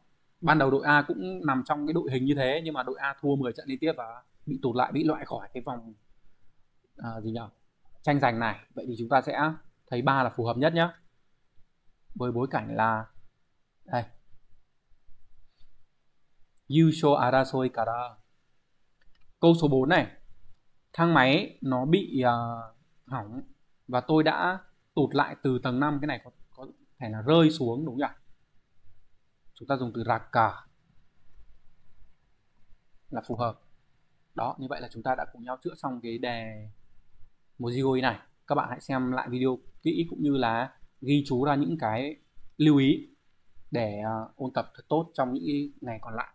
Ban đầu đội A cũng nằm trong cái đội hình như thế, nhưng mà đội A thua 10 trận liên tiếp và bị tụt lại, bị loại khỏi cái vòng tranh giành này. Vậy thì chúng ta sẽ thấy 3 là phù hợp nhất nhé, với bối cảnh là đây, Yusho Arasoi Kara. Câu số 4 này, thang máy nó bị hỏng và tôi đã tụt lại từ tầng 5. Cái này có thể là rơi xuống đúng không ạ? Chúng ta dùng từ raka là phù hợp. Đó, như vậy là chúng ta đã cùng nhau chữa xong cái đề Mojigoi này. Các bạn hãy xem lại video kỹ cũng như là ghi chú ra những cái lưu ý để ôn tập thật tốt trong những ngày còn lại.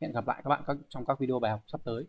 Hẹn gặp lại các bạn trong các video bài học sắp tới.